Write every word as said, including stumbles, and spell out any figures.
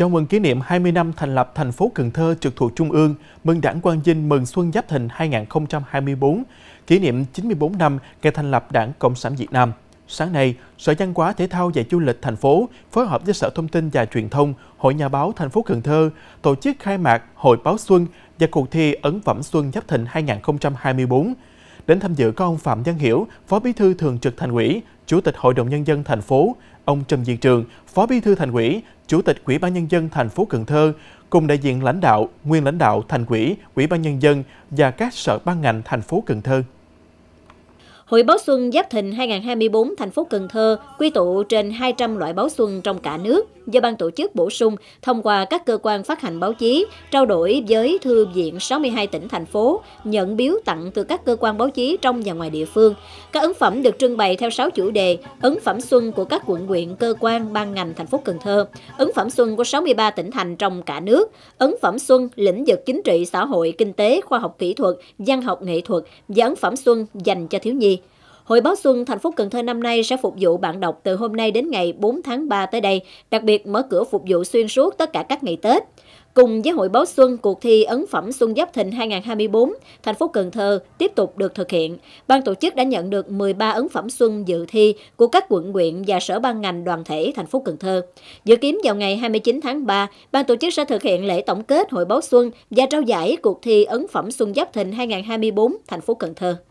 Chào mừng kỷ niệm hai mươi năm thành lập thành phố Cần Thơ trực thuộc Trung ương, mừng Đảng Quang Vinh mừng Xuân Giáp Thìn hai nghìn không trăm hai mươi tư, kỷ niệm chín mươi tư năm ngày thành lập Đảng Cộng sản Việt Nam. Sáng nay, Sở Văn hóa, Thể thao và Du lịch thành phố phối hợp với Sở Thông tin và Truyền thông, Hội Nhà báo thành phố Cần Thơ tổ chức khai mạc Hội Báo Xuân và cuộc thi ấn phẩm Xuân Giáp Thìn hai nghìn không trăm hai mươi tư. Đến tham dự có ông Phạm Văn Hiểu, Phó Bí thư Thường trực Thành ủy, Chủ tịch Hội đồng Nhân dân thành phố, ông Trần Diên Trường, Phó Bí thư Thành ủy, Chủ tịch Ủy ban Nhân dân thành phố Cần Thơ, cùng đại diện lãnh đạo, nguyên lãnh đạo Thành ủy, Ủy ban Nhân dân và các sở ban ngành thành phố Cần Thơ. Hội Báo Xuân Giáp Thìn hai nghìn không trăm hai mươi tư thành phố Cần Thơ quy tụ trên hai trăm loại báo xuân trong cả nước do ban tổ chức bổ sung thông qua các cơ quan phát hành báo chí, trao đổi với thư viện sáu mươi hai tỉnh thành phố, nhận biếu tặng từ các cơ quan báo chí trong và ngoài địa phương. Các ấn phẩm được trưng bày theo sáu chủ đề: ấn phẩm xuân của các quận huyện, cơ quan, ban ngành thành phố Cần Thơ, ấn phẩm xuân của sáu mươi ba tỉnh thành trong cả nước, ấn phẩm xuân lĩnh vực chính trị, xã hội, kinh tế, khoa học kỹ thuật, văn học nghệ thuật và ấn phẩm xuân dành cho thiếu nhi. Hội Báo Xuân thành phố Cần Thơ năm nay sẽ phục vụ bạn đọc từ hôm nay đến ngày bốn tháng ba tới đây, đặc biệt mở cửa phục vụ xuyên suốt tất cả các ngày Tết. Cùng với Hội Báo Xuân, cuộc thi ấn phẩm Xuân Giáp Thìn hai nghìn không trăm hai mươi tư, thành phố Cần Thơ tiếp tục được thực hiện. Ban tổ chức đã nhận được mười ba ấn phẩm xuân dự thi của các quận huyện và sở ban ngành đoàn thể thành phố Cần Thơ. Dự kiến vào ngày hai mươi chín tháng ba, ban tổ chức sẽ thực hiện lễ tổng kết Hội Báo Xuân và trao giải cuộc thi ấn phẩm Xuân Giáp Thìn hai nghìn không trăm hai mươi tư thành phố Cần Thơ.